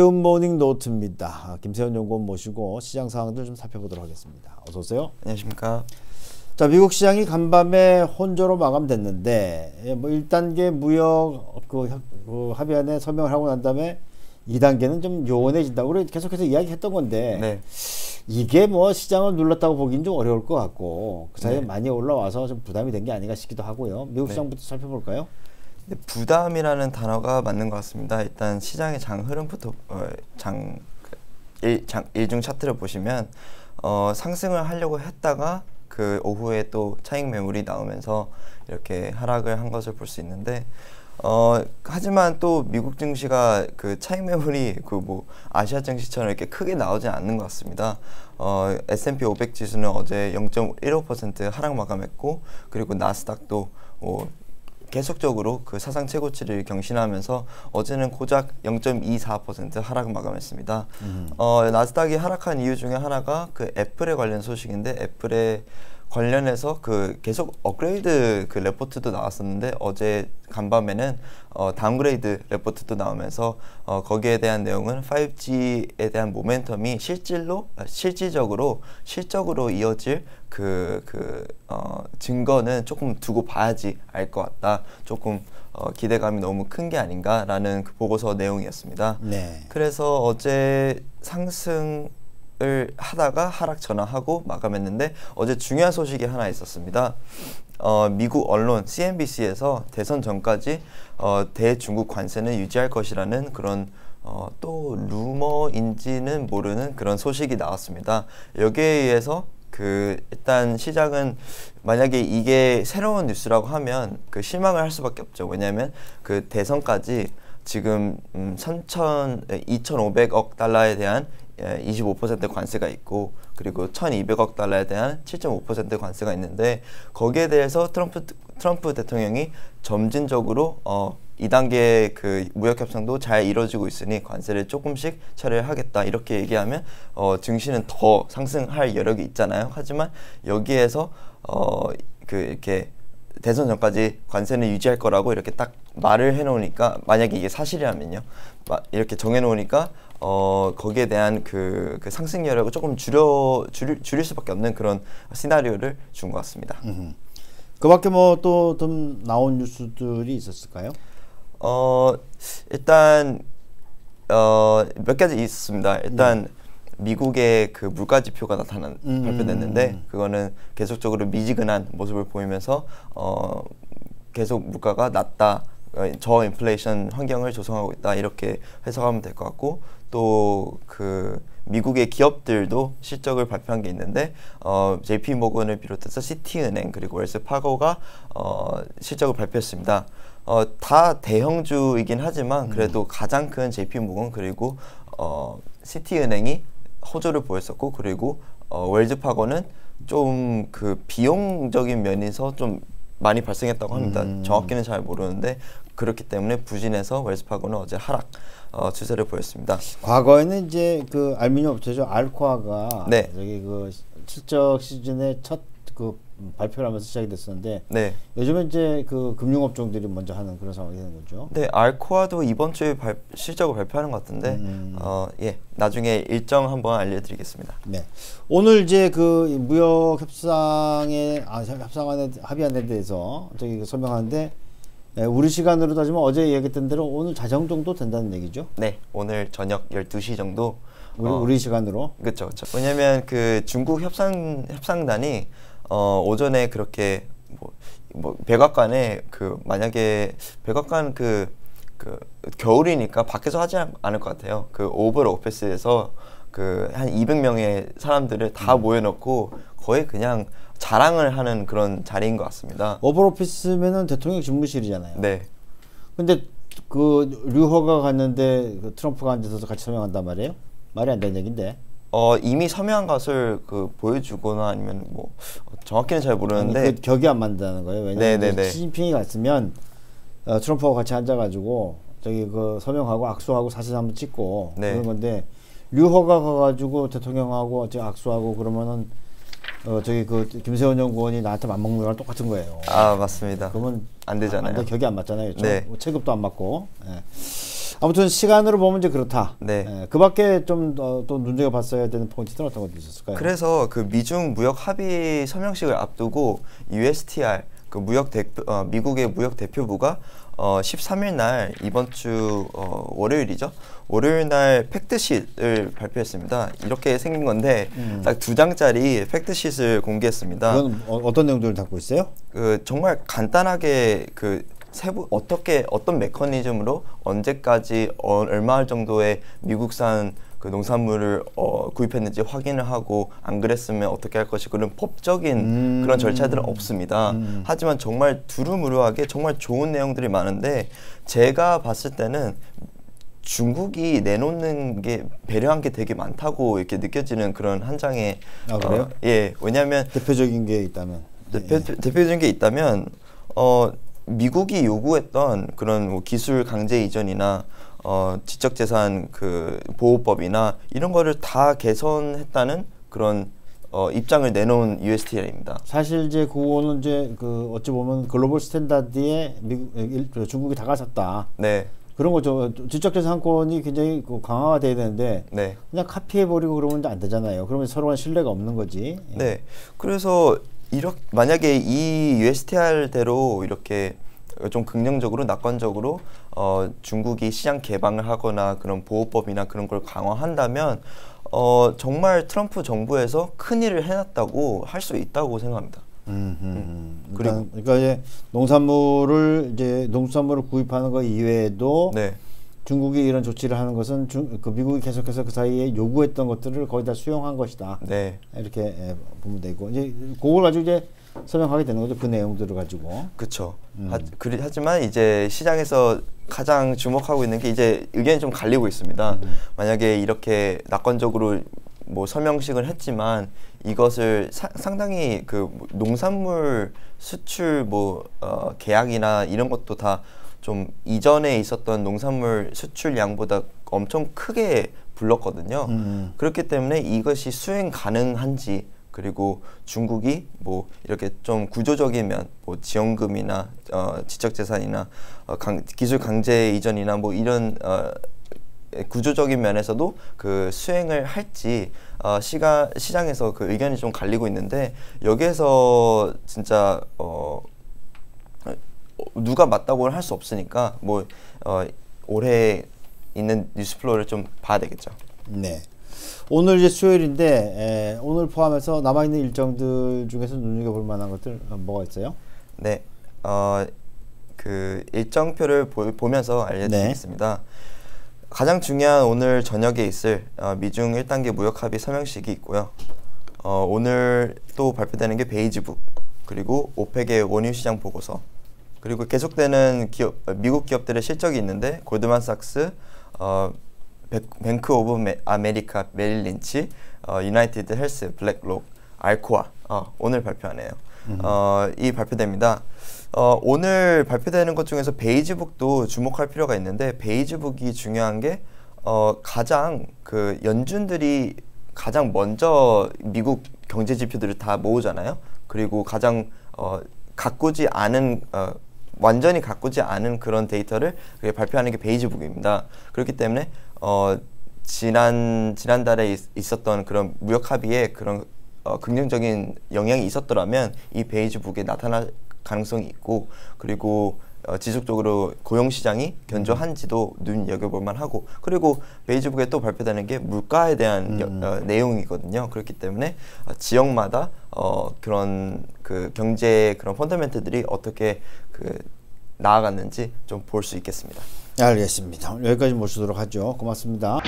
굿모닝 노트입니다. 김세현 연구원 모시고 시장 상황들 좀 살펴보도록 하겠습니다. 어서 오세요. 안녕하십니까. 자, 미국 시장이 간밤에 혼조로 마감됐는데, 뭐 1단계 무역 그 합의안에 서명을 하고 난 다음에 2단계는 좀 요원해진다고 우리 계속해서 이야기했던 건데, 네. 이게 뭐 시장을 눌렀다고 보기는 좀 어려울 것 같고, 그 사이에 네. 많이 올라와서 좀 부담이 된 게 아닌가 싶기도 하고요. 미국 네. 시장부터 살펴볼까요? 근데 부담이라는 단어가 맞는 것 같습니다. 일단 시장의 장 흐름부터 일중 차트를 보시면 상승을 하려고 했다가 그 오후에 또 차익 매물이 나오면서 이렇게 하락을 한 것을 볼 수 있는데 하지만 또 미국 증시가 그 차익 매물이 그 뭐 아시아 증시처럼 이렇게 크게 나오지 않는 것 같습니다. S&P 500 지수는 어제 0.15% 하락 마감했고, 그리고 나스닥도 계속적으로 그 사상 최고치를 경신하면서 어제는 고작 0.24% 하락 마감했습니다. 나스닥이 하락한 이유 중에 하나가 그 애플에 관련 소식인데, 애플에 관련해서 그 계속 업그레이드 그 레포트도 나왔었는데 어제 간밤에는 다운그레이드 레포트도 나오면서 거기에 대한 내용은 5G에 대한 모멘텀이 실질적으로 이어질 증거는 조금 두고 봐야지 알 것 같다. 조금 기대감이 너무 큰 게 아닌가라는 그 보고서 내용이었습니다. 네. 그래서 어제 상승 하다가 하락 전환하고 마감했는데, 어제 중요한 소식이 하나 있었습니다. 미국 언론 CNBC에서 대선 전까지 대중국 관세는 유지할 것이라는 그런 또 루머인지는 모르는 그런 소식이 나왔습니다. 여기에 의해서 일단 시장은 만약에 이게 새로운 뉴스라고 하면 그 실망을 할 수밖에 없죠. 왜냐하면 그 대선까지 지금 2,500억 달러에 대한 25% 관세가 있고, 그리고 1,200억 달러에 대한 7.5% 관세가 있는데, 거기에 대해서 트럼프 대통령이 점진적으로 2단계 그 무역 협상도 잘 이루어지고 있으니 관세를 조금씩 철회하겠다, 이렇게 얘기하면 증시는 더 상승할 여력이 있잖아요. 하지만 여기에서 이렇게 대선 전까지 관세는 유지할 거라고 이렇게 딱 말을 해놓으니까, 만약에 이게 사실이라면요, 이렇게 정해놓으니까 거기에 대한 그 상승 여력을 조금 줄일 수밖에 없는 그런 시나리오를 준 것 같습니다. 그 밖에 뭐 또 좀 나온 뉴스들이 있었을까요? 일단 몇 가지 있었습니다. 일단 미국의 그 물가 지표가 발표됐는데, 그거는 계속적으로 미지근한 모습을 보이면서 계속 물가가 낮다, 저인플레이션 환경을 조성하고 있다, 이렇게 해석하면 될 것 같고, 또 그 미국의 기업들도 실적을 발표한 게 있는데 JP 모건을 비롯해서 시티은행 그리고 웰스 파고가 실적을 발표했습니다. 다 대형주이긴 하지만 그래도 가장 큰 JP 모건 그리고 시티은행이 호조를 보였었고, 그리고 웰스 파고는 좀 그 비용적인 면에서 좀 많이 발생했다고 합니다. 정확히는 잘 모르는데, 그렇기 때문에 부진해서 웰스파고는 어제 하락 추세를 보였습니다. 과거에는 이제 그 알루미늄 업체죠, 알코아가 네. 저기 그 실적 시즌의 첫 그 발표를 하면서 시작이 됐었는데, 네. 요즘은 이제 그 금융업종들이 먼저 하는 그런 상황이 되는 거죠. 네, 알코아도 이번 주에 실적을 발표하는 것 같은데, 예, 나중에 일정 한번 알려드리겠습니다. 네, 오늘 이제 그 무역 협상에 협상안에 합의안에 대해서 저기 설명하는데, 네, 우리 시간으로 따지면 어제 얘기했던 대로 오늘 자정 정도 된다는 얘기죠? 네, 오늘 저녁 12시 정도. 우리 시간으로. 그렇죠, 그렇죠. 왜냐하면 그 중국 협상단이 오전에 그렇게 백악관에 그 만약에 백악관 그 겨울이니까 밖에서 하지 않을 것 같아요. 그 오벌 오피스에서 그 한 200명의 사람들을 다 모여놓고 거의 그냥 자랑을 하는 그런 자리인 것 같습니다. 오벌 오피스면은 대통령 집무실이잖아요. 네. 근데 그 류허가 갔는데 그 트럼프가 앉아서 같이 서명한단 말이에요? 말이 안 되는 얘긴데. 이미 서명한 것을 그 보여주거나 아니면 뭐 정확히는 잘 모르는데, 아니, 격이 안 맞는다는 거예요. 왜냐하면 시진핑이 갔으면 트럼프하고 같이 앉아가지고 저기 그 서명하고 악수하고 사진 한번 찍고 네. 그런 건데, 류허가 가가지고 대통령하고 악수하고 그러면은 저기 그 김세현 연구원이 나한테 맞먹는 거랑 똑같은 거예요. 아, 맞습니다. 그러면 안 되잖아요. 격이 안 맞잖아요. 네. 체급도 안 맞고. 예. 아무튼 시간으로 보면 이제 그렇다. 네. 예, 그 밖에 좀 또 눈여겨 봤어야 되는 포인트들은 어떤 것도 있었을까요? 그래서 그 미중 무역 합의 서명식을 앞두고 USTR 그 미국의 무역 대표부가 13일 날 이번 주 월요일이죠. 월요일 날 팩트쉿을 발표했습니다. 이렇게 생긴 건데 딱 2장짜리 팩트쉿을 공개했습니다. 이건 어떤 내용들을 담고 있어요? 그 정말 간단하게 그 세부 어떻게 어떤 메커니즘으로 언제까지 얼마 정도의 미국산 그 농산물을 구입했는지 확인을 하고 안 그랬으면 어떻게 할 것이 그런 법적인 그런 절차들은 없습니다. 하지만 정말 두루무루하게 정말 좋은 내용들이 많은데 제가 봤을 때는 중국이 내놓는 게 배려한 게 되게 많다고 이렇게 느껴지는 그런 한 장에 그래요? 예, 왜냐하면 대표적인 게 있다면 대표적인 게 있다면 미국이 요구했던 그런 뭐 기술 강제 이전이나 지적재산 그 보호법이나 이런 거를 다 개선했다는 그런 입장을 내놓은 USTR입니다. 사실 이제 그거는 이제 그 어찌 보면 글로벌 스탠다드에 중국이 다가섰다. 네. 그런 거죠. 지적재산권이 굉장히 강화가 돼야 되는데 네. 그냥 카피해버리고 그러면 안 되잖아요. 그러면 서로간 신뢰가 없는 거지. 네. 그래서 이렇게 만약에 이 USTR대로 이렇게 좀 긍정적으로 낙관적으로 중국이 시장 개방을 하거나 그런 보호법이나 그런 걸 강화한다면 정말 트럼프 정부에서 큰일을 해놨다고 할 수 있다고 생각합니다. 그리고 그러니까 이제 농산물을 구입하는 것 이외에도 네. 중국이 이런 조치를 하는 것은 그 미국이 계속해서 그 사이에 요구했던 것들을 거의 다 수용한 것이다. 네. 이렇게 보면 되고 이제 그걸 가지고 이제 서명하게 되는 거죠. 그 내용들을 가지고. 그렇죠. 하지만 이제 시장에서 가장 주목하고 있는 게 이제 의견이 좀 갈리고 있습니다. 만약에 이렇게 낙관적으로 뭐 서명식을 했지만 이것을 상당히 그 농산물 수출 뭐 계약이나 이런 것도 다 좀 이전에 있었던 농산물 수출량보다 엄청 크게 불렀거든요. 그렇기 때문에 이것이 수행 가능한지 그리고 중국이 뭐 이렇게 좀 구조적이면 뭐 지원금이나 지적재산이나 기술 강제 이전이나 뭐 이런 구조적인 면에서도 그 수행을 할지 시장에서 그 의견이 좀 갈리고 있는데 여기에서 진짜 누가 맞다고는 할 수 없으니까 뭐 올해 있는 뉴스플로우를 좀 봐야 되겠죠. 네. 오늘 이제 수요일인데 오늘 포함해서 남아있는 일정들 중에서 눈여겨볼 만한 것들 뭐가 있어요? 네, 그 일정표를 보면서 알려드리겠습니다. 네. 가장 중요한 오늘 저녁에 있을 미중 1단계 무역합의 서명식이 있고요. 오늘 또 발표되는 게 베이지북 그리고 오펙의 원유 시장 보고서 그리고 계속되는 미국 기업들의 실적이 있는데 골드만삭스, 뱅크 오브 아메리카, 메릴린치, 유나이티드 헬스, 블랙록, 알코아 오늘 발표하네요. 이 발표됩니다. 오늘 발표되는 것 중에서 베이지북도 주목할 필요가 있는데 베이지북이 중요한 게 가장 그 연준들이 가장 먼저 미국 경제 지표들을 다 모으잖아요. 그리고 가장 가꾸지 않은 완전히 가꾸지 않은 그런 데이터를 발표하는 게 베이지북입니다. 그렇기 때문에 지난달에 있었던 그런 무역 합의에 그런 긍정적인 영향이 있었더라면 이 베이지북에 나타날 가능성이 있고 그리고 지속적으로 고용 시장이 견조한지도 눈여겨볼만 하고 그리고 베이지북에 또 발표되는 게 물가에 대한 내용이거든요. 그렇기 때문에 지역마다 그런 그 경제의 그런 펀더멘트들이 어떻게 그 나아갔는지 좀 볼 수 있겠습니다. 알겠습니다. 여기까지 모시도록 하죠. 고맙습니다.